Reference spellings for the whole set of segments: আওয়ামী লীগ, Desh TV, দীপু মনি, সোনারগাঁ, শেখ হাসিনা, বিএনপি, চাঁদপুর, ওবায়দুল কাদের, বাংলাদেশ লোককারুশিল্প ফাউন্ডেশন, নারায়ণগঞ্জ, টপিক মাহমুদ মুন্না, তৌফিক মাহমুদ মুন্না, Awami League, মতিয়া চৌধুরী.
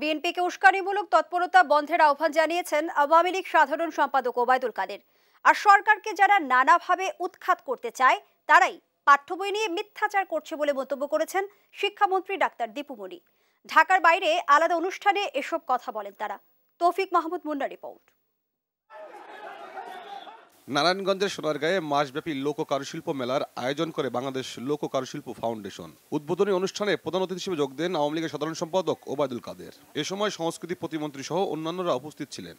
বিএনপিকে উস্কানিমূলক তৎপরতা বন্ধের আহ্বান জানিয়েছেন আওয়ামী লীগ সাধারণ সম্পাদক ওবায়দুল কাদের। আর সরকারকে যারা নানাভাবে উৎখাত করতে চায় তারাই পাঠ্য বই নিয়ে মিথ্যাচার করছে বলে মন্তব্য করেছেন শিক্ষামন্ত্রী ডাক্তার দীপু মনি। ঢাকার বাইরে আলাদা অনুষ্ঠানে এসব কথা বলেন তারা। টপিক মাহমুদ মুন্না report. নারায়ণগঞ্জের সোনারগাঁয়ে মাসব্যাপী লোককারুশিল্প মেলার আয়োজন করে বাংলাদেশ লোককারুশিল্প ফাউন্ডেশন। উদ্বোধনী অনুষ্ঠানে প্রধান অতিথি হিসেবে যোগ দেন আওয়ামী লীগের সাধারণ সম্পাদক ওবায়দুল কাদের। এ সময় সংস্কৃতি প্রতিমন্ত্রী সহ অন্যান্যরা উপস্থিত ছিলেন।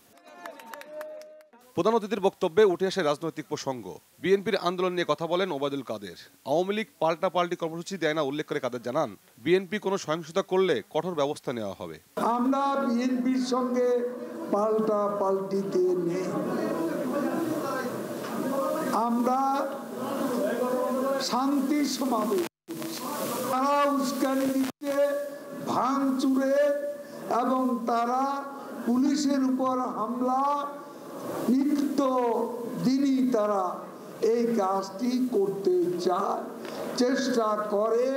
প্রধান অতিথির বক্তব্যে উঠে আসে রাজনৈতিক প্রসঙ্গ। বিএনপির আন্দোলন নিয়ে কথা বলেন ওবায়দুল কাদের। আওয়ামী লীগ পাল্টাপাল্টি কর্মসূচি দেয় না উল্লেখ করে কাদের জানান, বিএনপি কোনো সহিংসতা করলে কঠোর ব্যবস্থা নেওয়া হবে। আমরা বিএনপির সঙ্গে পাল্টাপাল্টিতে নেই, আমরা শান্তি সমাবেশ করছি। তারা উস্কানি দিচ্ছে, ভাঙচুরে, এবং তারা পুলিশের উপর হামলা, নিত্য দিনই তারা এই কাজটি করতে চায়, চেষ্টা করে,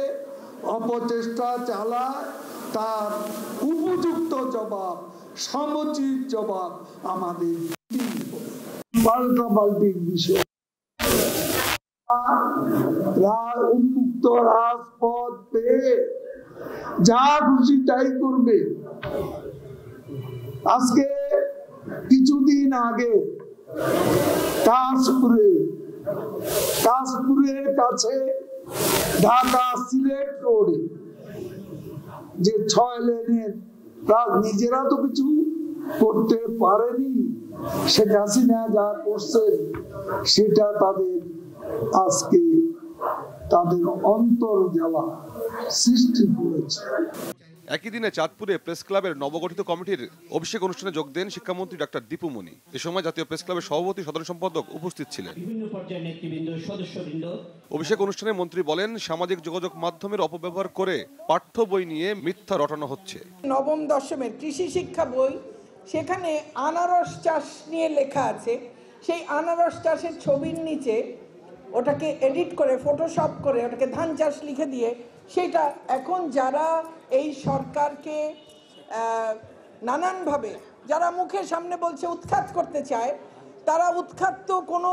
অপচেষ্টা চালায়। তার উপযুক্ত জবাব, সমুচিত জবাব আমাদের পাল্টাপাল্টির বিষয়। উন্মুক্ত রাজপথ পেয়ে যা খুশি তাই করবে। আজকে কিছুদিন আগে কাশপুরের কাছে ঢাকা সিলেট রোডে যে 6 লেনের নিজেরা তো কিছু করতে পারেনি, শেখ হাসিনা যা করছে সেটা তাদের আজকে তাদের অন্তর জ্বালা সৃষ্টি করেছে। একই দিনে চাঁদপুরে প্রেস ক্লাবের নবগঠিত কমিটির অভিষেক অনুষ্ঠানে যোগ দেন শিক্ষামন্ত্রী ডাক্তার দীপু মনি। এ সময় জাতীয় প্রেস ক্লাবের সভাপতি সাধারণ সম্পাদক উপস্থিত ছিলেন। অভিষেক অনুষ্ঠানে মন্ত্রী বলেন, সামাজিক যোগাযোগ মাধ্যমের অপব্যবহার করে পাঠ্য বই নিয়ে মিথ্যা রটানো হচ্ছে। 9ম-10মের কৃষি শিক্ষা বই, সেখানে আনারস চাষ নিয়ে লেখা আছে। সেই আনারস চাষের ছবির নিচে ওটাকে এডিট করে, ফটোশপ করে ওটাকে ধান চাষ লিখে দিয়ে সেটা এখন যারা এই সরকারকে নানানভাবে যারা মুখের সামনে বলছে উৎখাত করতে চায়, তারা উৎখাত তো কোনো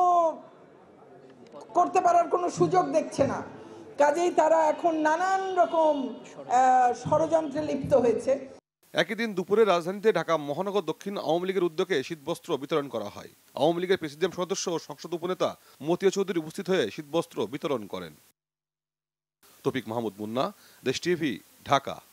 করতে পারার কোনো সুযোগ দেখছে না। কাজেই তারা এখন নানান রকম ষড়যন্ত্রে লিপ্ত হয়েছে। একই দিন দুপুরে রাজধানীতে ঢাকা মহানগর দক্ষিণ আওয়ামী লীগের উদ্যোগে শীতবস্ত্র বিতরণ করা হয়। আওয়ামী লীগের প্রেসিডিয়াম সদস্য ও সংসদ উপনেতা মতিয়া চৌধুরী উপস্থিত হয়ে শীতবস্ত্র বিতরণ করেন। তৌফিক মাহমুদ মুন্না, দেশ টিভি, ঢাকা।